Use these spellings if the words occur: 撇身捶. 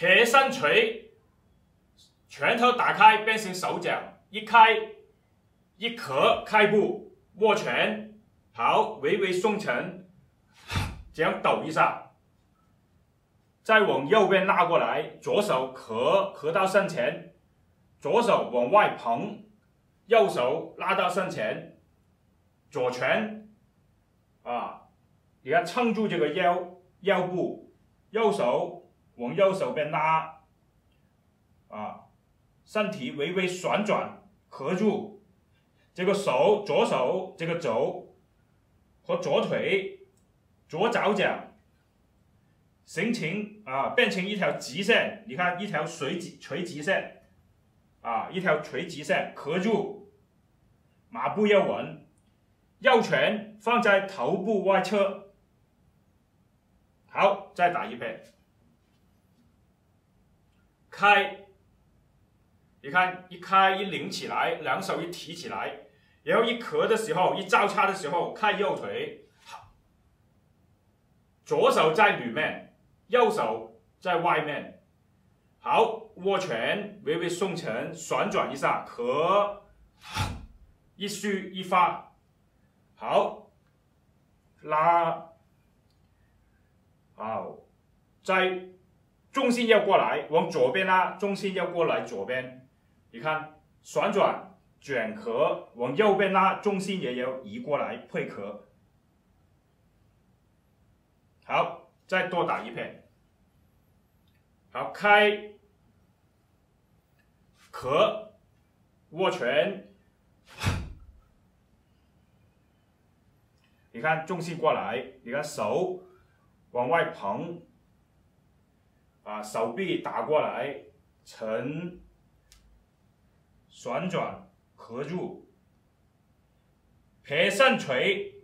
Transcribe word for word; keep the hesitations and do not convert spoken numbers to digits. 撇身锤，拳头打开变成手掌，一开一合开步，握拳，好，微微松沉，这样抖一下，再往右边拉过来，左手合合到身前，左手往外捧，右手拉到身前，左拳，啊，你看撑住这个腰腰部，右手。 往右手边拉，啊，身体微微旋转，合住这个手，左手这个肘和左腿、左脚掌形成啊，变成一条直线。你看一条垂直垂直线，啊，一条垂直线合住，马步要稳，右拳放在头部外侧，好，再打一遍。 开，你看一开一拧起来，两手一提起来，然后一合的时候，一交叉的时候开右腿，好，左手在里面，右手在外面，好，握拳微微松沉，旋转一下，合，一竖一发，好，拉，好，再。 重心要过来，往左边拉，重心要过来左边。你看，旋转卷合，往右边拉，重心也要移过来配合。好，再多打一遍。好，开，合，握拳。你看，重心过来，你看手往外捧。 啊，手臂打过来，沉，旋转，合住，撇身锤。